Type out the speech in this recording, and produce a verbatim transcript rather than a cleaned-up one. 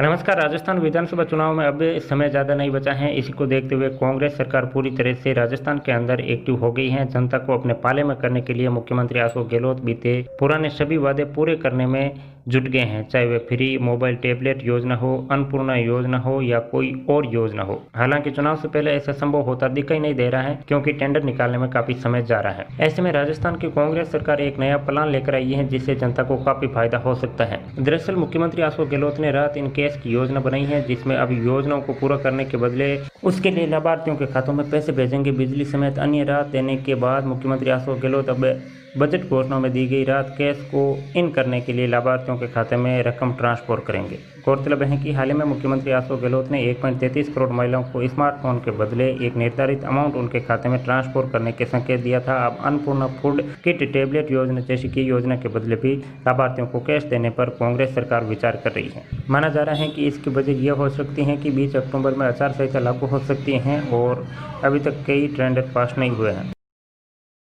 नमस्कार। राजस्थान विधानसभा चुनाव में अब समय ज़्यादा नहीं बचा है। इसी को देखते हुए कांग्रेस सरकार पूरी तरह से राजस्थान के अंदर एक्टिव हो गई है। जनता को अपने पाले में करने के लिए मुख्यमंत्री अशोक गहलोत बीते पुराने सभी वादे पूरे करने में जुट गए हैं, चाहे वह फ्री मोबाइल टैबलेट योजना हो, अन्नपूर्णा योजना हो या कोई और योजना हो। हालांकि चुनाव से पहले ऐसा संभव होता दिखाई नहीं दे रहा है, क्योंकि टेंडर निकालने में काफी समय जा रहा है। ऐसे में राजस्थान की कांग्रेस सरकार एक नया प्लान लेकर आई है, जिससे जनता को काफी फायदा हो सकता है। दरअसल मुख्यमंत्री अशोक गहलोत ने राहत इन केस की योजना बनाई है, जिसमें अब योजनाओं को पूरा करने के बदले उसके लिए लाभार्थियों के खातों में पैसे भेजेंगे। बिजली समेत अन्य राहत देने के बाद मुख्यमंत्री अशोक गहलोत अब बजट घोषणा में दी गई राहत कैश को इन करने के लिए लाभार्थियों के खाते में रकम ट्रांसफर करेंगे। गौरतलब है कि हाल ही में मुख्यमंत्री अशोक गहलोत ने एक पॉइंट तैंतीस करोड़ महिलाओं को स्मार्टफोन के बदले एक निर्धारित अमाउंट उनके खाते में ट्रांसफर करने के संकेत दिया था। अब अन्नपूर्णा फूड किट टैबलेट योजना जैसी की योजना के बदले भी लाभार्थियों को कैश देने पर कांग्रेस सरकार विचार कर रही है। माना जा रहा है कि इसकी वजह यह हो सकती है कि बीस अक्टूबर में आचार संहिता लागू हो सकती है और अभी तक कई टेंडर पास नहीं हुए हैं।